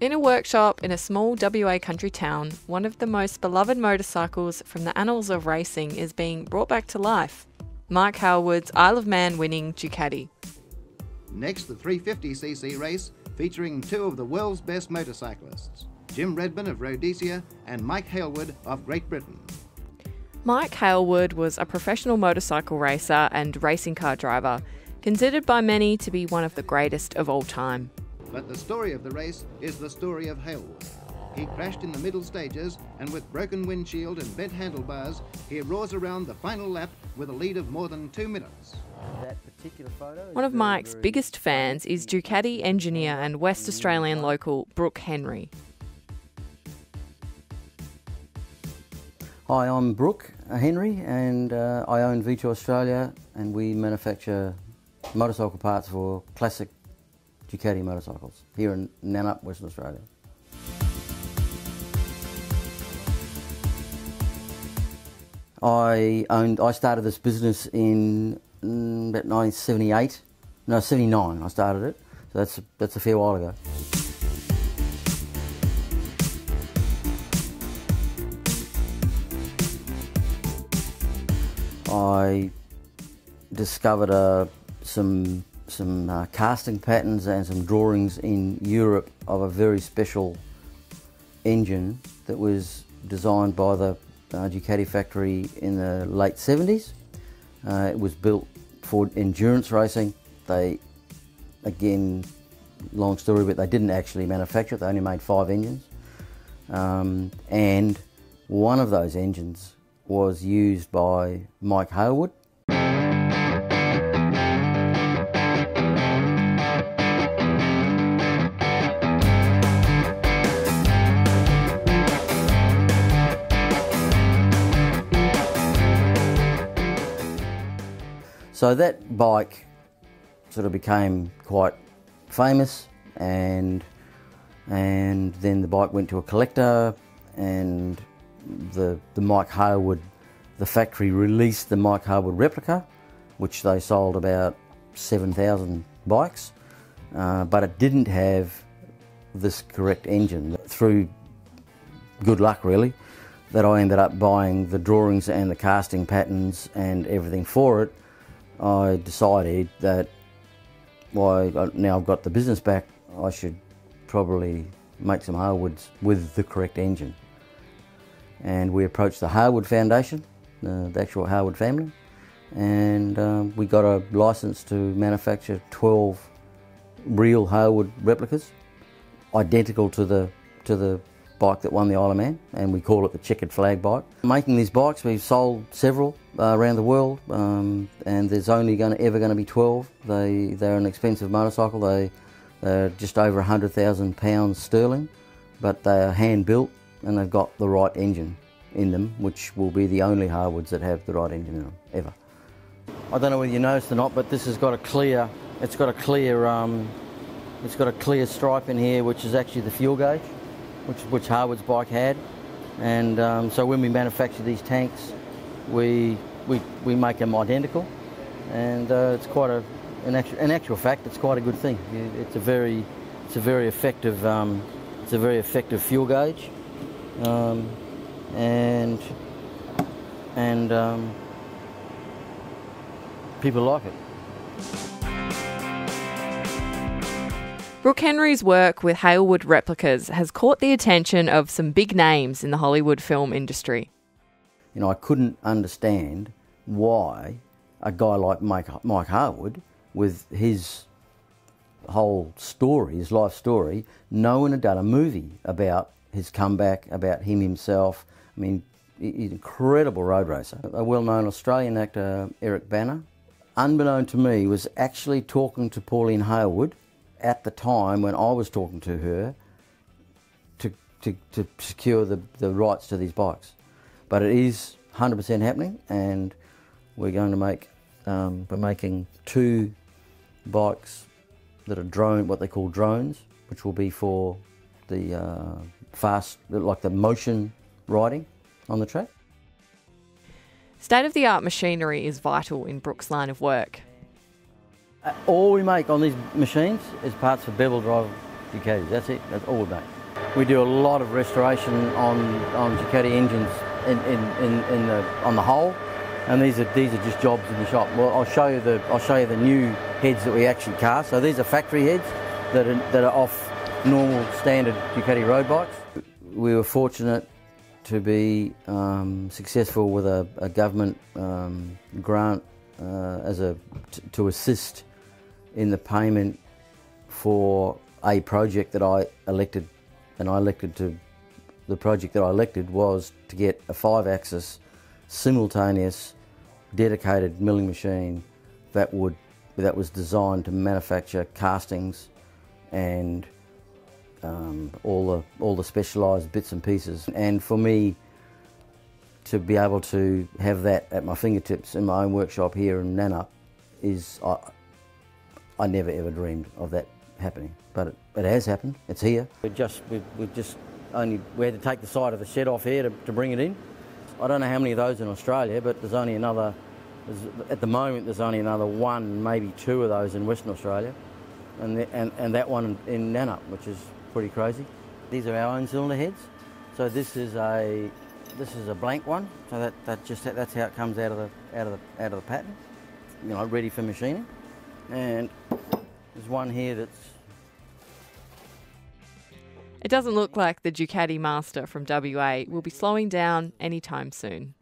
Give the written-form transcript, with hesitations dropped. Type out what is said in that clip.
In a workshop in a small WA country town, one of the most beloved motorcycles from the annals of racing is being brought back to life. Mike Hailwood's Isle of Man winning Ducati. Next, the 350cc race featuring two of the world's best motorcyclists, Jim Redman of Rhodesia and Mike Hailwood of Great Britain. Mike Hailwood was a professional motorcycle racer and racing car driver, considered by many to be one of the greatest of all time. But the story of the race is the story of Hailwood. He crashed in the middle stages, and with broken windshield and bent handlebars, he roars around the final lap with a lead of more than 2 minutes. That particular photo. One of Mike's biggest fans is Ducati engineer and West Australian local Brooke Henry. Hi, I'm Brooke Henry, and I own V2 Australia, and we manufacture motorcycle parts for classic Ducati motorcycles here in Nannup, Western Australia. I started this business in about 1978, no, 79 I started it, so that's a fair while ago. I discovered some casting patterns and some drawings in Europe of a very special engine that was designed by the Ducati factory in the late 70s. It was built for endurance racing. They, again, long story, but they didn't actually manufacture it. They only made 5 engines. And one of those engines was used by Mike Hailwood. So that bike sort of became quite famous, and then the bike went to a collector, and the Mike Hailwood, the factory released the Mike Hailwood replica, which they sold about 7,000 bikes, but it didn't have this correct engine. Through good luck, really, that I ended up buying the drawings and the casting patterns and everything for it. I decided that, well, now I've got the business back, I should probably make some Hailwoods with the correct engine. And we approached the Hailwood Foundation, the actual Hailwood family, and we got a license to manufacture 12 real Hailwood replicas, identical to the bike that won the Isle of Man, and we call it the checkered flag bike. Making these bikes, we've sold several around the world, and there's only ever going to be 12. They're an expensive motorcycle. They're just over £100,000 sterling, but they are hand built and they've got the right engine in them, which will be the only Hailwoods that have the right engine in them ever. I don't know whether you noticed or not, but this has got a clear. It's got a clear stripe in here, which is actually the fuel gauge, which Hailwood's bike had, and so when we manufacture these tanks, we make them identical, and it's quite a, in actual fact, it's quite a good thing. It's a very effective fuel gauge, and people like it. Brooke Henry's work with Hailwood replicas has caught the attention of some big names in the Hollywood film industry. You know, I couldn't understand why a guy like Mike Hailwood, with his whole story, his life story, no one had done a movie about his comeback, about him himself. I mean, he's an incredible road racer. A well-known Australian actor, Eric Bana, unbeknown to me, was actually talking to Pauline Hailwood at the time when I was talking to her to secure the rights to these bikes. But it is 100% happening, and we're going to make, we're making 2 bikes that are what they call drones, which will be for the the motion riding on the track. State-of-the-art machinery is vital in Brooke's line of work. All we make on these machines is parts for bevel drive Ducatis. That's it. That's all we make. We do a lot of restoration on Ducati engines on the whole, and these are just jobs in the shop. Well, I'll show you the new heads that we actually cast. So these are factory heads that are off normal standard Ducati road bikes. We were fortunate to be successful with a government grant to assist in the payment for a project that I elected, and the project that I elected was to get a 5-axis simultaneous dedicated milling machine that was designed to manufacture castings and all the specialised bits and pieces. And for me to be able to have that at my fingertips in my own workshop here in Nannup is, I never ever dreamed of that happening, but it has happened. It's here. We had to take the side of the shed off here to bring it in. I don't know how many of those in Australia, but at the moment there's only another one, maybe two of those in Western Australia, and that one in Nannup, which is pretty crazy. These are our own cylinder heads. So this is a blank one. So that's how it comes out of the pattern. You know, ready for machining. And there's one here that's. It doesn't look like the Ducati master from WA will be slowing down anytime soon.